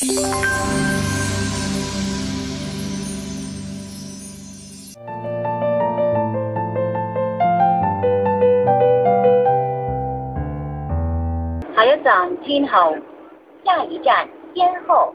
下一站天后，下一站天后。